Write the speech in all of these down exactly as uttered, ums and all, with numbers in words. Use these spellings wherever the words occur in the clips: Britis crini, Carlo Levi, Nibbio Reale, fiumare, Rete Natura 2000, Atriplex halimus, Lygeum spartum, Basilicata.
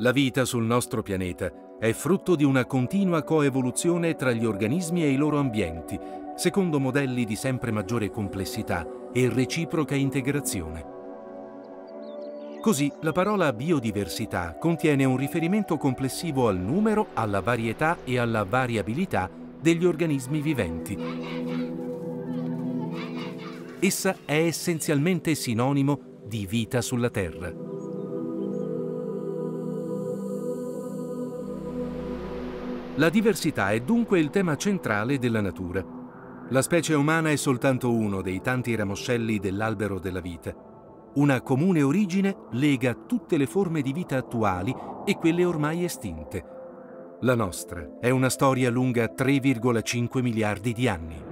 La vita sul nostro pianeta è frutto di una continua coevoluzione tra gli organismi e i loro ambienti, secondo modelli di sempre maggiore complessità e reciproca integrazione. Così, la parola biodiversità contiene un riferimento complessivo al numero, alla varietà e alla variabilità degli organismi viventi. Essa è essenzialmente sinonimo di vita sulla Terra. La diversità è dunque il tema centrale della natura. La specie umana è soltanto uno dei tanti ramoscelli dell'albero della vita. Una comune origine lega tutte le forme di vita attuali e quelle ormai estinte. La nostra è una storia lunga tre virgola cinque miliardi di anni.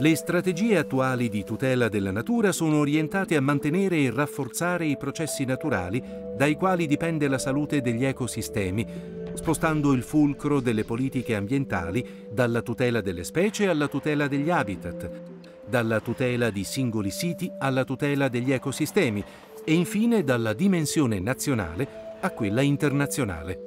Le strategie attuali di tutela della natura sono orientate a mantenere e rafforzare i processi naturali dai quali dipende la salute degli ecosistemi, spostando il fulcro delle politiche ambientali dalla tutela delle specie alla tutela degli habitat, dalla tutela di singoli siti alla tutela degli ecosistemi e infine dalla dimensione nazionale a quella internazionale.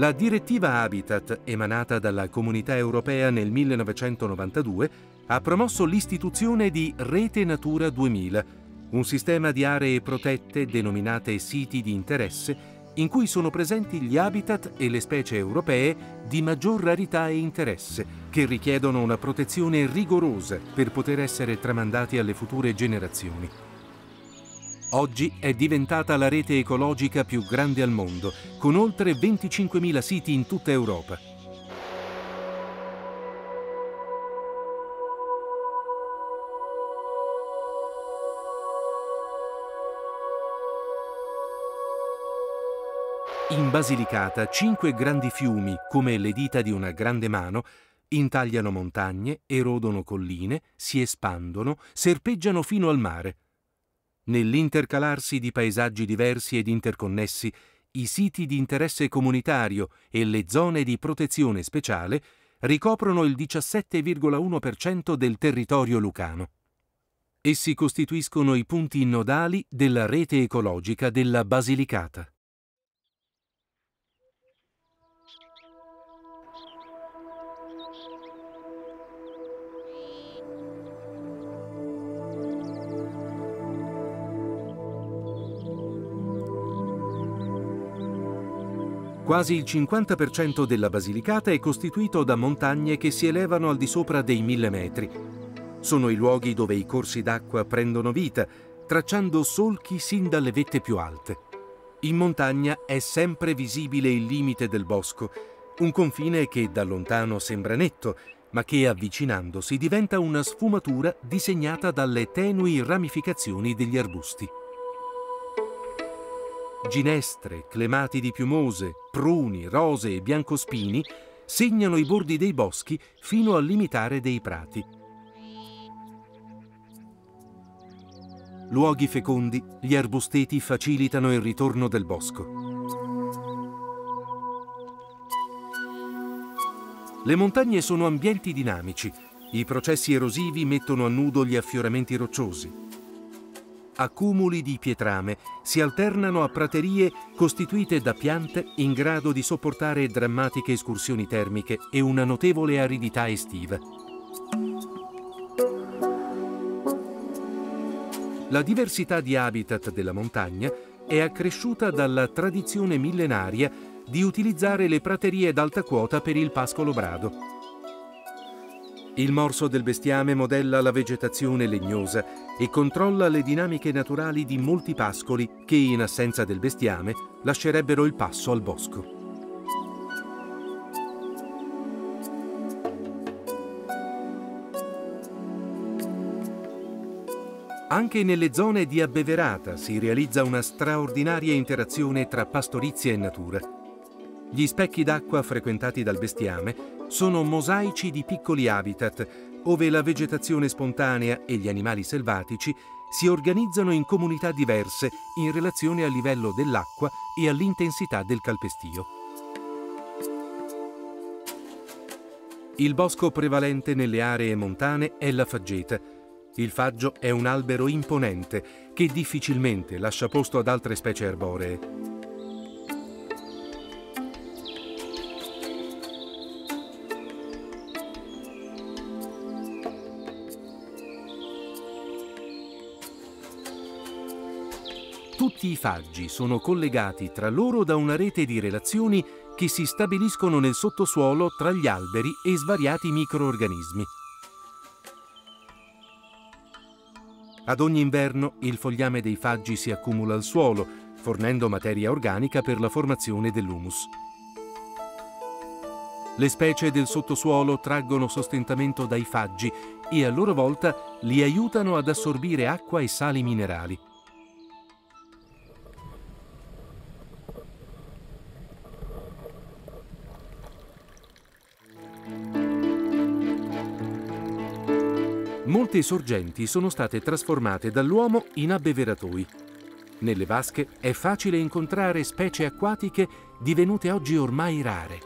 La direttiva Habitat, emanata dalla Comunità Europea nel millenovecentonovantadue, ha promosso l'istituzione di Rete Natura duemila, un sistema di aree protette denominate siti di interesse, in cui sono presenti gli habitat e le specie europee di maggior rarità e interesse, che richiedono una protezione rigorosa per poter essere tramandati alle future generazioni. Oggi è diventata la rete ecologica più grande al mondo, con oltre venticinquemila siti in tutta Europa. In Basilicata, cinque grandi fiumi, come le dita di una grande mano, intagliano montagne, erodono colline, si espandono, serpeggiano fino al mare. Nell'intercalarsi di paesaggi diversi ed interconnessi, i siti di interesse comunitario e le zone di protezione speciale ricoprono il diciassette virgola uno per cento del territorio lucano. Essi costituiscono i punti nodali della rete ecologica della Basilicata. Quasi il cinquanta per cento della Basilicata è costituito da montagne che si elevano al di sopra dei mille metri. Sono i luoghi dove i corsi d'acqua prendono vita, tracciando solchi sin dalle vette più alte. In montagna è sempre visibile il limite del bosco, un confine che da lontano sembra netto, ma che avvicinandosi diventa una sfumatura disegnata dalle tenui ramificazioni degli arbusti. Ginestre, clematidi piumose, pruni, rose e biancospini segnano i bordi dei boschi fino al limitare dei prati. Luoghi fecondi, gli arbusteti facilitano il ritorno del bosco. Le montagne sono ambienti dinamici, i processi erosivi mettono a nudo gli affioramenti rocciosi. Accumuli di pietrame si alternano a praterie costituite da piante in grado di sopportare drammatiche escursioni termiche e una notevole aridità estiva. La diversità di habitat della montagna è accresciuta dalla tradizione millenaria di utilizzare le praterie ad alta quota per il pascolo brado. Il morso del bestiame modella la vegetazione legnosa e controlla le dinamiche naturali di molti pascoli che, in assenza del bestiame, lascerebbero il passo al bosco. Anche nelle zone di abbeverata si realizza una straordinaria interazione tra pastorizia e natura. Gli specchi d'acqua frequentati dal bestiame sono mosaici di piccoli habitat, ove la vegetazione spontanea e gli animali selvatici si organizzano in comunità diverse in relazione al livello dell'acqua e all'intensità del calpestio. Il bosco prevalente nelle aree montane è la faggeta. Il faggio è un albero imponente che difficilmente lascia posto ad altre specie arboree. Tutti i faggi sono collegati tra loro da una rete di relazioni che si stabiliscono nel sottosuolo tra gli alberi e svariati microorganismi. Ad ogni inverno il fogliame dei faggi si accumula al suolo, fornendo materia organica per la formazione dell'humus. Le specie del sottosuolo traggono sostentamento dai faggi e a loro volta li aiutano ad assorbire acqua e sali minerali. Molte sorgenti sono state trasformate dall'uomo in abbeveratoi. Nelle vasche è facile incontrare specie acquatiche divenute oggi ormai rare.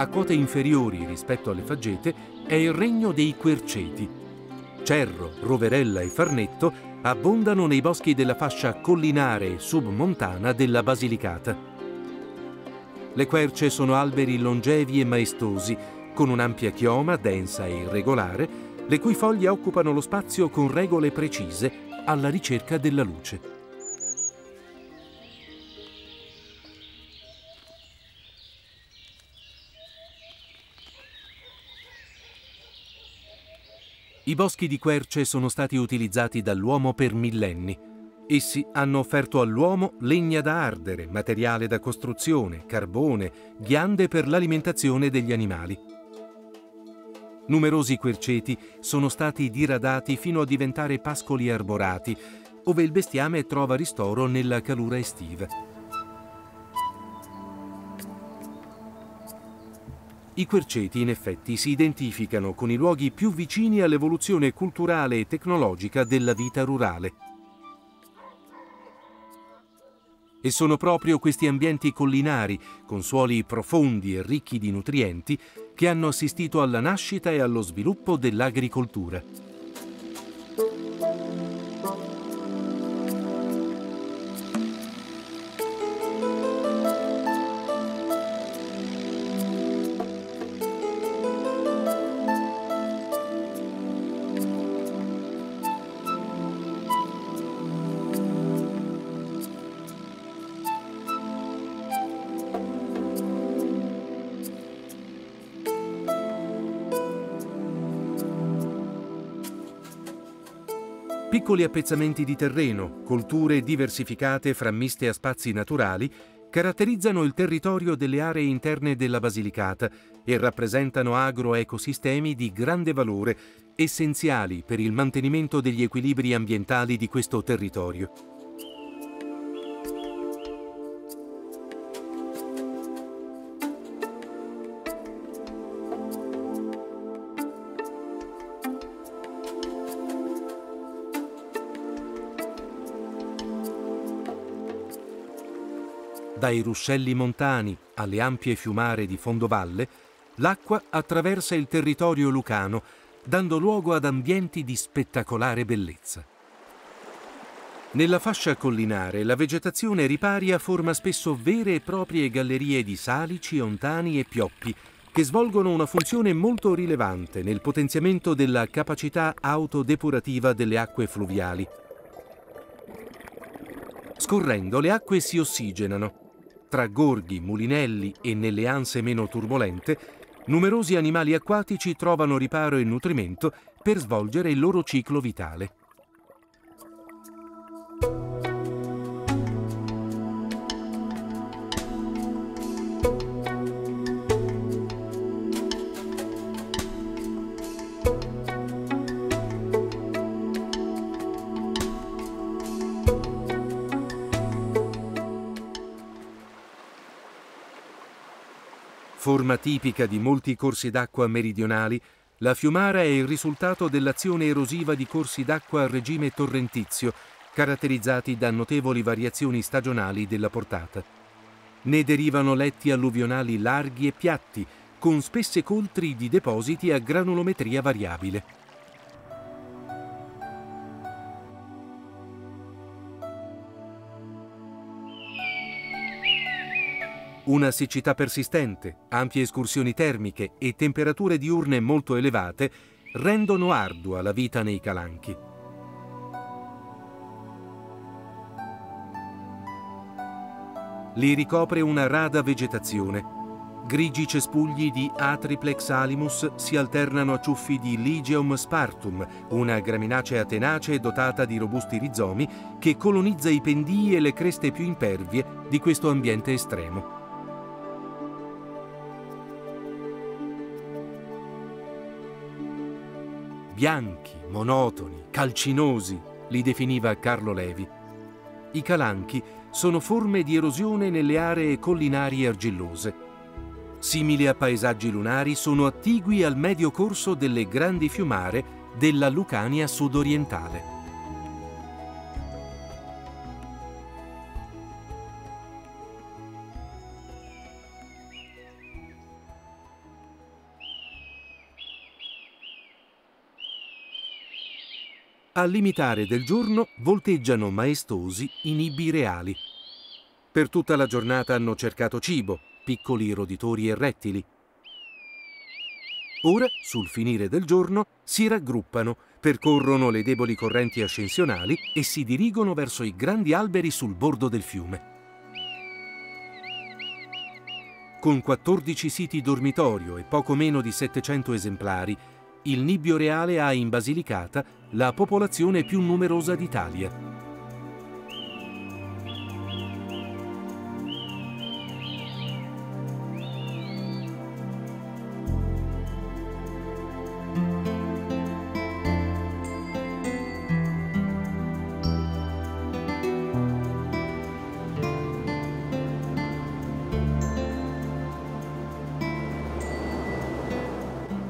A quote inferiori rispetto alle faggete è il regno dei querceti. Cerro, roverella e farnetto abbondano nei boschi della fascia collinare e submontana della Basilicata. Le querce sono alberi longevi e maestosi, con un'ampia chioma densa e irregolare, le cui foglie occupano lo spazio con regole precise alla ricerca della luce. I boschi di querce sono stati utilizzati dall'uomo per millenni. Essi hanno offerto all'uomo legna da ardere, materiale da costruzione, carbone, ghiande per l'alimentazione degli animali. Numerosi querceti sono stati diradati fino a diventare pascoli arborati, ove il bestiame trova ristoro nella calura estiva. I querceti, in effetti, si identificano con i luoghi più vicini all'evoluzione culturale e tecnologica della vita rurale. E sono proprio questi ambienti collinari, con suoli profondi e ricchi di nutrienti, che hanno assistito alla nascita e allo sviluppo dell'agricoltura. Piccoli appezzamenti di terreno, colture diversificate frammiste a spazi naturali, caratterizzano il territorio delle aree interne della Basilicata e rappresentano agroecosistemi di grande valore, essenziali per il mantenimento degli equilibri ambientali di questo territorio. Dai ruscelli montani alle ampie fiumare di fondovalle, l'acqua attraversa il territorio lucano, dando luogo ad ambienti di spettacolare bellezza. Nella fascia collinare la vegetazione riparia forma spesso vere e proprie gallerie di salici, ontani e pioppi che svolgono una funzione molto rilevante nel potenziamento della capacità autodepurativa delle acque fluviali. Scorrendo, le acque si ossigenano. Tra gorghi, mulinelli e nelle anse meno turbolente, numerosi animali acquatici trovano riparo e nutrimento per svolgere il loro ciclo vitale. Forma tipica di molti corsi d'acqua meridionali, la fiumara è il risultato dell'azione erosiva di corsi d'acqua a regime torrentizio, caratterizzati da notevoli variazioni stagionali della portata. Ne derivano letti alluvionali larghi e piatti, con spesse coltri di depositi a granulometria variabile. Una siccità persistente, ampie escursioni termiche e temperature diurne molto elevate rendono ardua la vita nei calanchi. Li ricopre una rada vegetazione. Grigi cespugli di Atriplex halimus si alternano a ciuffi di Lygeum spartum, una graminacea tenace dotata di robusti rizomi che colonizza i pendii e le creste più impervie di questo ambiente estremo. Bianchi, monotoni, calcinosi, li definiva Carlo Levi. I calanchi sono forme di erosione nelle aree collinari argillose. Simili a paesaggi lunari, sono attigui al medio corso delle grandi fiumare della Lucania sudorientale. Al limitare del giorno volteggiano maestosi i nibbi reali. Per tutta la giornata hanno cercato cibo, piccoli roditori e rettili. Ora, sul finire del giorno, si raggruppano, percorrono le deboli correnti ascensionali e si dirigono verso i grandi alberi sul bordo del fiume. Con quattordici siti dormitorio e poco meno di settecento esemplari, il Nibbio Reale ha in Basilicata la popolazione più numerosa d'Italia.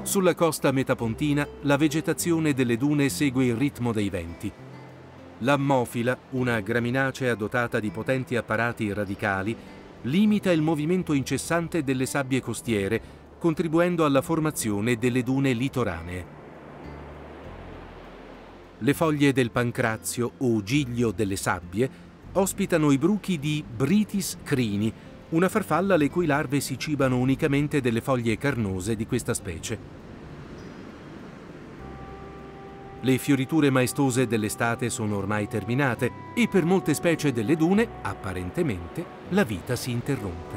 Sulla costa metapontina la vegetazione delle dune segue il ritmo dei venti. L'ammofila, una graminacea dotata di potenti apparati radicali, limita il movimento incessante delle sabbie costiere, contribuendo alla formazione delle dune litoranee. Le foglie del pancrazio o giglio delle sabbie ospitano i bruchi di Britis crini, una farfalla le cui larve si cibano unicamente delle foglie carnose di questa specie. Le fioriture maestose dell'estate sono ormai terminate e per molte specie delle dune, apparentemente, la vita si interrompe.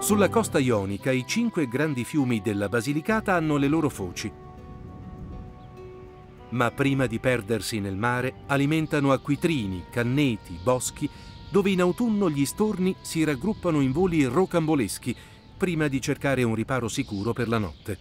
Sulla costa ionica i cinque grandi fiumi della Basilicata hanno le loro foci, ma prima di perdersi nel mare alimentano acquitrini, canneti, boschi, dove in autunno gli storni si raggruppano in voli rocamboleschi prima di cercare un riparo sicuro per la notte.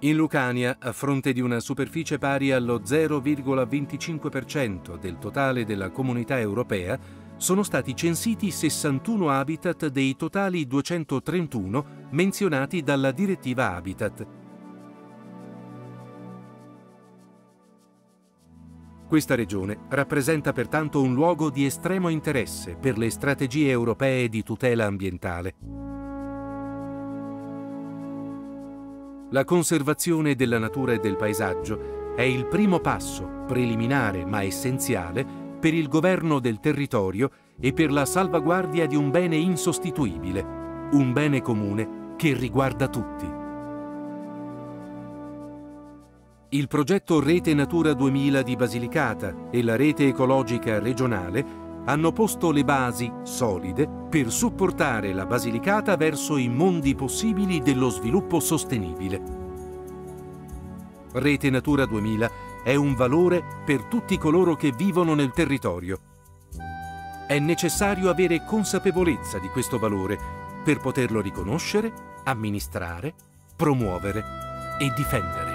In Lucania, a fronte di una superficie pari allo zero virgola venticinque per cento del totale della comunità europea, sono stati censiti sessantuno habitat dei totali duecentotrentuno menzionati dalla direttiva Habitat. Questa regione rappresenta pertanto un luogo di estremo interesse per le strategie europee di tutela ambientale. La conservazione della natura e del paesaggio è il primo passo, preliminare ma essenziale, per il governo del territorio e per la salvaguardia di un bene insostituibile, un bene comune che riguarda tutti. Il progetto Rete Natura duemila di Basilicata e la rete ecologica regionale hanno posto le basi solide per supportare la Basilicata verso i mondi possibili dello sviluppo sostenibile. Rete Natura duemila è un valore per tutti coloro che vivono nel territorio. È necessario avere consapevolezza di questo valore per poterlo riconoscere, amministrare, promuovere e difendere.